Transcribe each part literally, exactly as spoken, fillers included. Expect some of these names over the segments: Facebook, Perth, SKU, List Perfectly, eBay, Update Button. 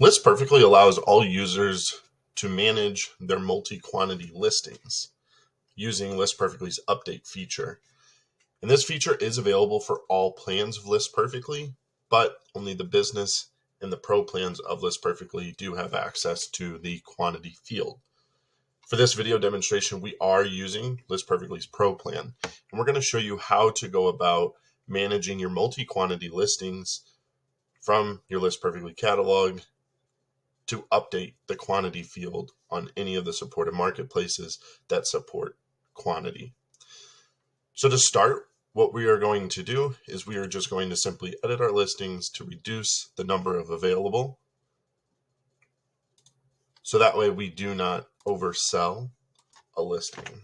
List Perfectly allows all users to manage their multi-quantity listings using List Perfectly's update feature. And this feature is available for all plans of List Perfectly, but only the business and the pro plans of List Perfectly do have access to the quantity field. For this video demonstration, we are using List Perfectly's pro plan, and we're going to show you how to go about managing your multi-quantity listings from your List Perfectly catalog to update the quantity field on any of the supported marketplaces that support quantity. So to start, what we are going to do is we are just going to simply edit our listings to reduce the number of available. So that way we do not oversell a listing.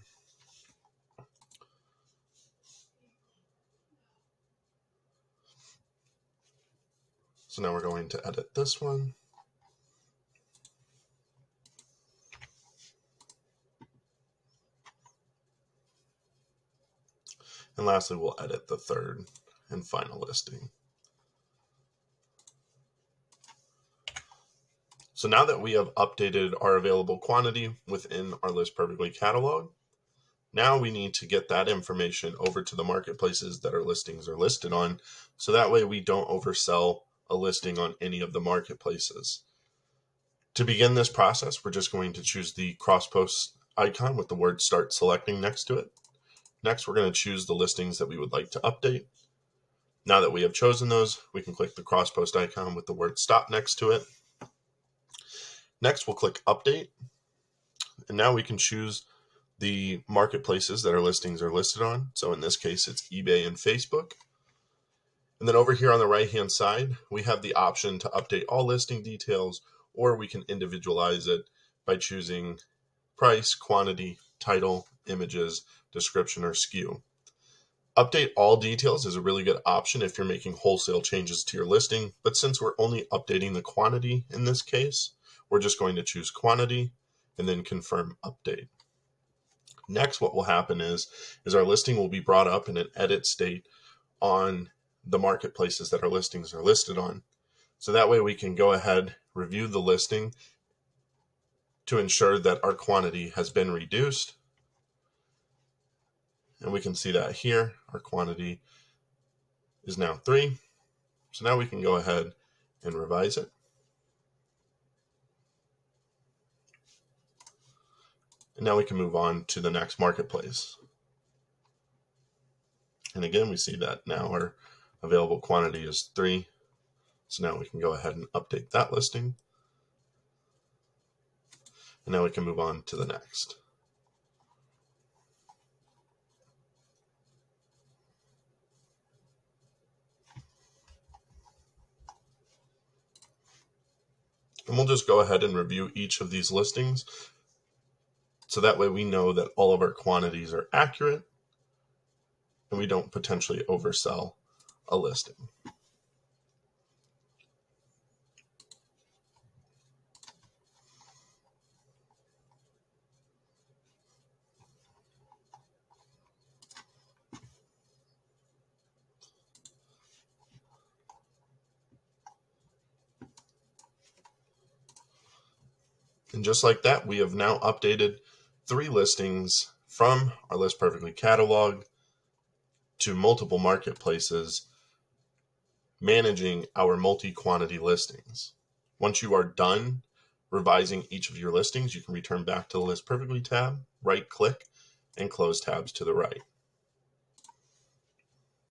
So now we're going to edit this one. And lastly, we'll edit the third and final listing. So now that we have updated our available quantity within our List Perfectly catalog, now we need to get that information over to the marketplaces that our listings are listed on, so that way we don't oversell a listing on any of the marketplaces. To begin this process, we're just going to choose the cross post icon with the word Start Selecting next to it. Next, we're going to choose the listings that we would like to update. Now that we have chosen those, we can click the cross post icon with the word Stop next to it. Next, we'll click Update. And now we can choose the marketplaces that our listings are listed on. So in this case, it's eBay and Facebook. And then over here on the right-hand side, we have the option to update all listing details, or we can individualize it by choosing price, quantity, title, images, description, or S K U. Update all details is a really good option if you're making wholesale changes to your listing, but since we're only updating the quantity in this case, we're just going to choose quantity and then confirm update. Next, what will happen is, is our listing will be brought up in an edit state on the marketplaces that our listings are listed on. So that way we can go ahead, review the listing to ensure that our quantity has been reduced. And we can see that here, our quantity is now three. So now we can go ahead and revise it. And now we can move on to the next marketplace. And again, we see that now our available quantity is three. So now we can go ahead and update that listing. And now we can move on to the next. And we'll just go ahead and review each of these listings. So that way we know that all of our quantities are accurate and we don't potentially oversell a listing. And just like that, we have now updated three listings from our List Perfectly catalog to multiple marketplaces, managing our multi-quantity listings. Once you are done revising each of your listings, you can return back to the List Perfectly tab, right-click, and close tabs to the right.